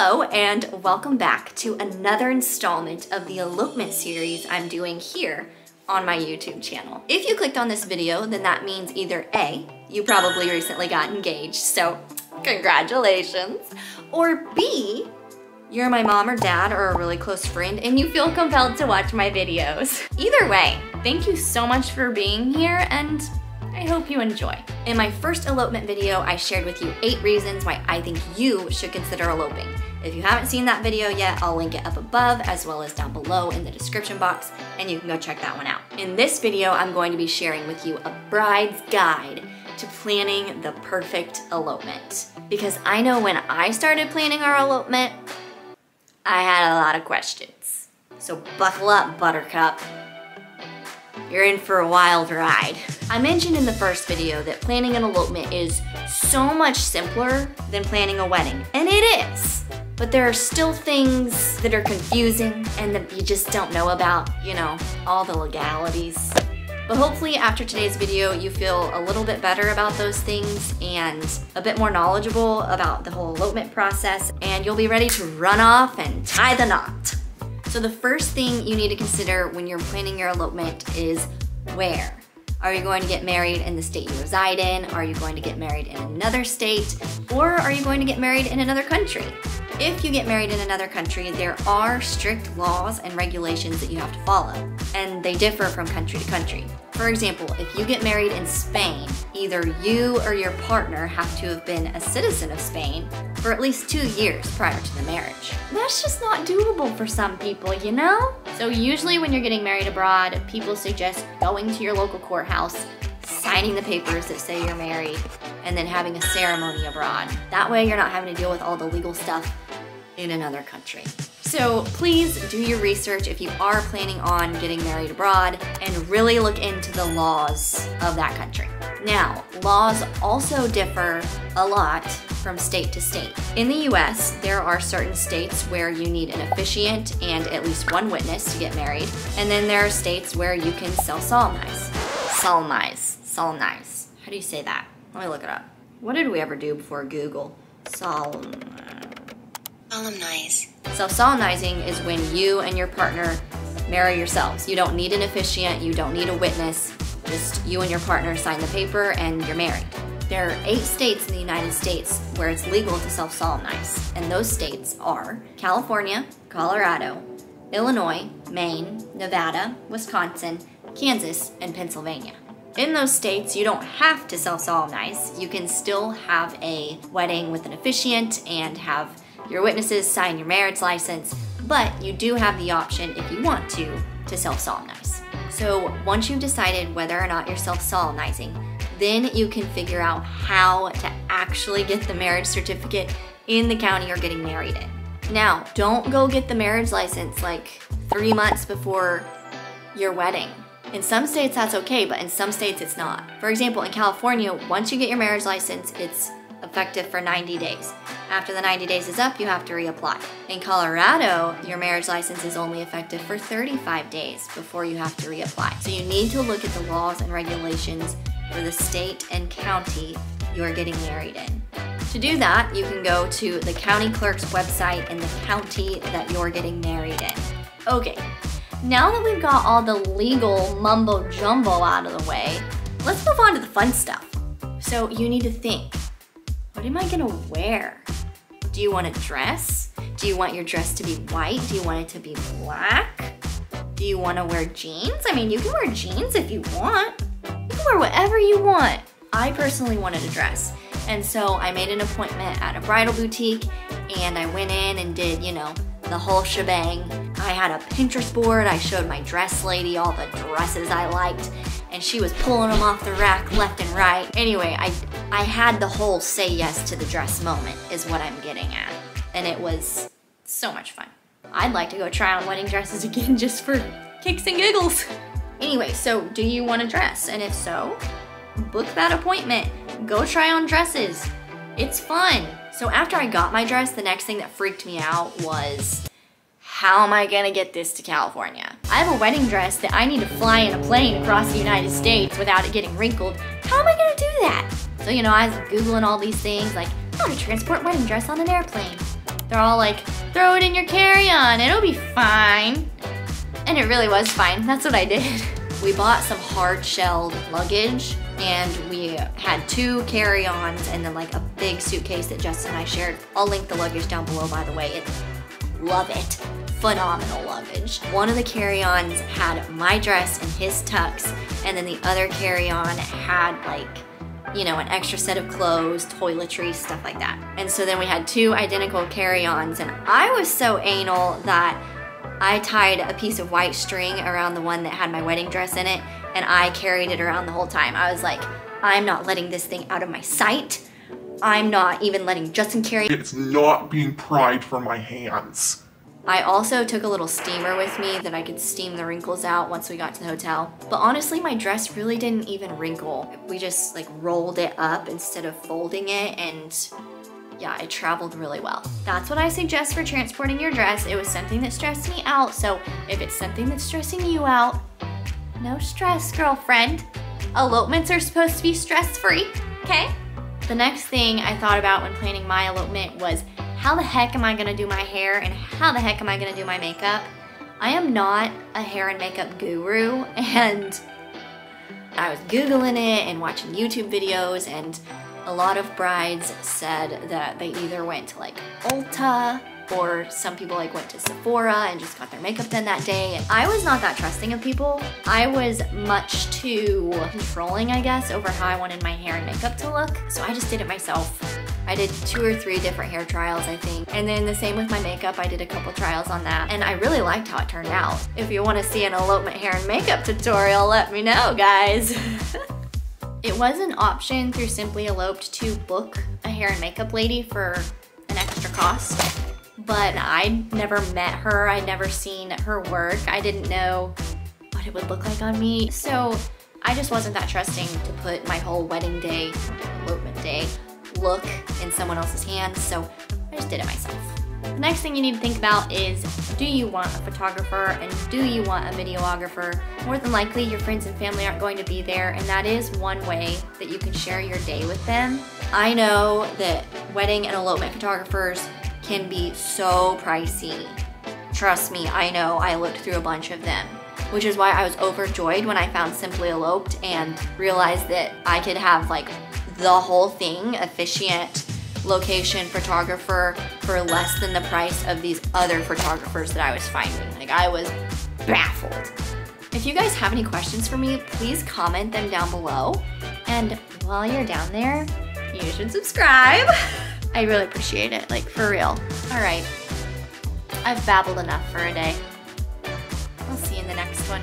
Hello and welcome back to another installment of the elopement series I'm doing here on my YouTube channel. If you clicked on this video, then that means either A, you probably recently got engaged, so congratulations, or B, you're my mom or dad or a really close friend and you feel compelled to watch my videos. Either way, thank you so much for being here and I hope you enjoy. In my first elopement video, I shared with you 8 reasons why I think you should consider eloping. If you haven't seen that video yet, I'll link it up above as well as down below in the description box, and you can go check that one out. In this video, I'm going to be sharing with you a bride's guide to planning the perfect elopement. Because I know when I started planning our elopement, I had a lot of questions. So buckle up, Buttercup. You're in for a wild ride. I mentioned in the first video that planning an elopement is so much simpler than planning a wedding, and it is. But there are still things that are confusing and that you just don't know about, you know, all the legalities. But hopefully after today's video, you feel a little bit better about those things and a bit more knowledgeable about the whole elopement process, and you'll be ready to run off and tie the knot. So the first thing you need to consider when you're planning your elopement is where. Are you going to get married in the state you reside in? Are you going to get married in another state? Or are you going to get married in another country? If you get married in another country, there are strict laws and regulations that you have to follow, and they differ from country to country. For example, if you get married in Spain, either you or your partner have to have been a citizen of Spain for at least 2 years prior to the marriage. That's just not doable for some people, you know? So usually when you're getting married abroad, people suggest going to your local courthouse, signing the papers that say you're married, and then having a ceremony abroad. That way you're not having to deal with all the legal stuff in another country. So please do your research if you are planning on getting married abroad and really look into the laws of that country. Now, laws also differ a lot from state to state. In the US, there are certain states where you need an officiant and at least one witness to get married, and then there are states where you can self-solemnize. Solemnize. How do you say that? Let me look it up. What did we ever do before Google? Solemnize. Self-solemnizing is when you and your partner marry yourselves. You don't need an officiant, you don't need a witness, just you and your partner sign the paper and you're married. There are 8 states in the United States where it's legal to self-solemnize, and those states are California, Colorado, Illinois, Maine, Nevada, Wisconsin, Kansas, and Pennsylvania. In those states, you don't have to self-solemnize. You can still have a wedding with an officiant and have your witnesses sign your marriage license, but you do have the option, if you want to self-solemnize. So once you've decided whether or not you're self-solemnizing, then you can figure out how to actually get the marriage certificate in the county you're getting married in. Now, don't go get the marriage license like 3 months before your wedding. In some states that's okay, but in some states it's not. For example, in California, once you get your marriage license, it's effective for 90 days. After the 90 days is up, you have to reapply. In Colorado, your marriage license is only effective for 35 days before you have to reapply. So you need to look at the laws and regulations for the state and county you're getting married in. To do that, you can go to the county clerk's website in the county that you're getting married in. Okay, now that we've got all the legal mumbo jumbo out of the way, let's move on to the fun stuff. So you need to think, what am I gonna wear? Do you want a dress? Do you want your dress to be white? Do you want it to be black? Do you wanna wear jeans? I mean, you can wear jeans if you want. You can wear whatever you want. I personally wanted a dress, and so I made an appointment at a bridal boutique, and I went in and did, you know, the whole shebang. I had a Pinterest board. I showed my dress lady all the dresses I liked, and she was pulling them off the rack left and right. Anyway, I had the whole say yes to the dress moment is what I'm getting at. And it was so much fun. I'd like to go try on wedding dresses again just for kicks and giggles. Anyway, so do you want a dress? And if so, book that appointment. Go try on dresses. It's fun. So after I got my dress, the next thing that freaked me out was, how am I gonna get this to California? I have a wedding dress that I need to fly in a plane across the United States without it getting wrinkled. How am I gonna do that? So, you know, I was Googling all these things, like, how to transport wedding dress on an airplane. They're all like, throw it in your carry-on, it'll be fine. And it really was fine, that's what I did. We bought some hard-shelled luggage and we had 2 carry-ons and then like a big suitcase that Justin and I shared. I'll link the luggage down below, by the way. Love it. Phenomenal luggage. One of the carry-ons had my dress and his tux, and then the other carry-on had like, you know, an extra set of clothes, toiletries, stuff like that. And so then we had 2 identical carry-ons, and I was so anal that I tied a piece of white string around the one that had my wedding dress in it, and I carried it around the whole time. I was like, I'm not letting this thing out of my sight. I'm not even letting Justin carry it. It's not being pried from my hands. I also took a little steamer with me that I could steam the wrinkles out once we got to the hotel. But honestly, my dress really didn't even wrinkle. We just like rolled it up instead of folding it, and yeah, it traveled really well. That's what I suggest for transporting your dress. It was something that stressed me out, so if it's something that's stressing you out, no stress, girlfriend. Elopements are supposed to be stress-free, okay? The next thing I thought about when planning my elopement was, how the heck am I gonna do my hair and how the heck am I gonna do my makeup? I am not a hair and makeup guru, and I was Googling it and watching YouTube videos, and a lot of brides said that they either went to like Ulta, or some people like went to Sephora and just got their makeup done that day. And I was not that trusting of people. I was much too controlling, I guess, over how I wanted my hair and makeup to look. So I just did it myself. I did 2 or 3 different hair trials, I think. And then the same with my makeup, I did a couple trials on that. And I really liked how it turned out. If you wanna see an elopement hair and makeup tutorial, let me know, guys. It was an option through Simply Eloped to book a hair and makeup lady for an extra cost. But I'd never met her, I'd never seen her work, I didn't know what it would look like on me, so I just wasn't that trusting to put my whole wedding day, elopement day, look in someone else's hands, so I just did it myself. The next thing you need to think about is, do you want a photographer and do you want a videographer? More than likely, your friends and family aren't going to be there, and that is one way that you can share your day with them. I know that wedding and elopement photographers can be so pricey. Trust me, I know, I looked through a bunch of them, which is why I was overjoyed when I found Simply Eloped and realized that I could have like the whole thing, officiant, location, photographer, for less than the price of these other photographers that I was finding. Like, I was baffled. If you guys have any questions for me, please comment them down below. And while you're down there, you should subscribe. I really appreciate it, like, for real. All right, I've babbled enough for a day. I'll see you in the next one.